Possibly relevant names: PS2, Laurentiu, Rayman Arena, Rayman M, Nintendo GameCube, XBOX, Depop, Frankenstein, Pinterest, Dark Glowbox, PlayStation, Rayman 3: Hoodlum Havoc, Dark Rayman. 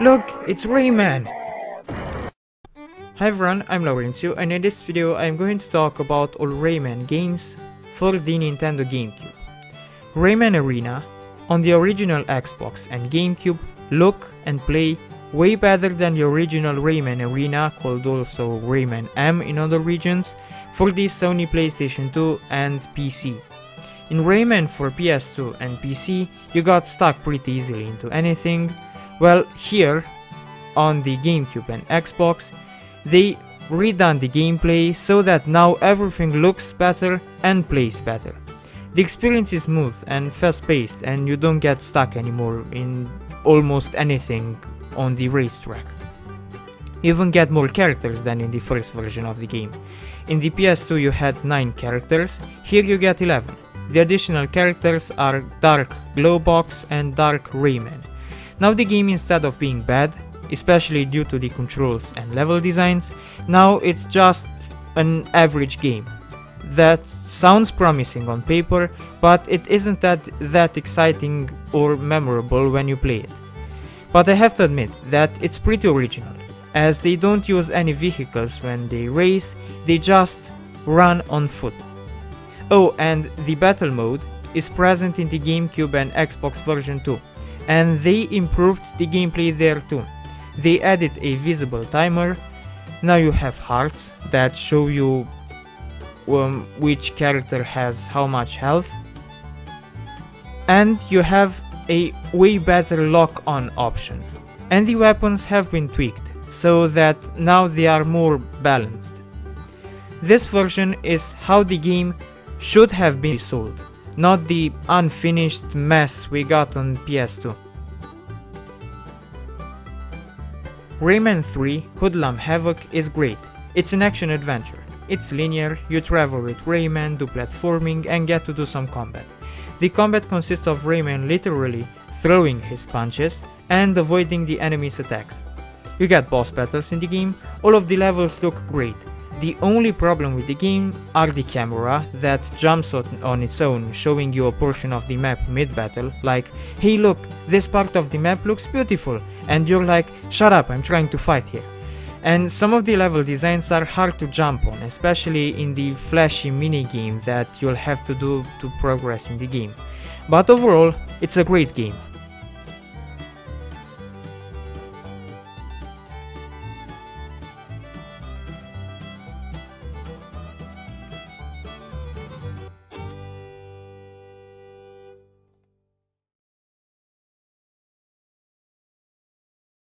Look, it's Rayman! Hi everyone, I'm Laurentiu, and in this video I'm going to talk about all Rayman games for the Nintendo GameCube. Rayman Arena, on the original Xbox and GameCube, look and play way better than the original Rayman Arena, called also Rayman M in other regions, for the Sony PlayStation 2 and PC. In Rayman for PS2 and PC, you got stuck pretty easily into anything. Well, here, on the GameCube and Xbox, they redone the gameplay so that now everything looks better and plays better. The experience is smooth and fast-paced, and you don't get stuck anymore in almost anything on the racetrack. You even get more characters than in the first version of the game. In the PS2 you had 9 characters, here you get 11. The additional characters are Dark Glowbox and Dark Rayman. Now the game, instead of being bad, especially due to the controls and level designs, now it's just an average game. That sounds promising on paper, but it isn't that exciting or memorable when you play it. But I have to admit that it's pretty original, as they don't use any vehicles when they race, they just run on foot. Oh, and the battle mode is present in the GameCube and Xbox version too. And they improved the gameplay there too. They added a visible timer, now you have hearts that show you which character has how much health, and you have a way better lock-on option. And the weapons have been tweaked, so that now they are more balanced. This version is how the game should have been sold, not the unfinished mess we got on PS2. Rayman 3: Hoodlum Havoc is great. It's an action-adventure. It's linear, you travel with Rayman, do platforming and get to do some combat. The combat consists of Rayman literally throwing his punches and avoiding the enemy's attacks. You get boss battles in the game, all of the levels look great. The only problem with the game are the camera that jumps on its own, showing you a portion of the map mid-battle, like, hey look, this part of the map looks beautiful, and you're like, shut up, I'm trying to fight here. And some of the level designs are hard to jump on, especially in the flashy minigame that you'll have to do to progress in the game. But overall, it's a great game.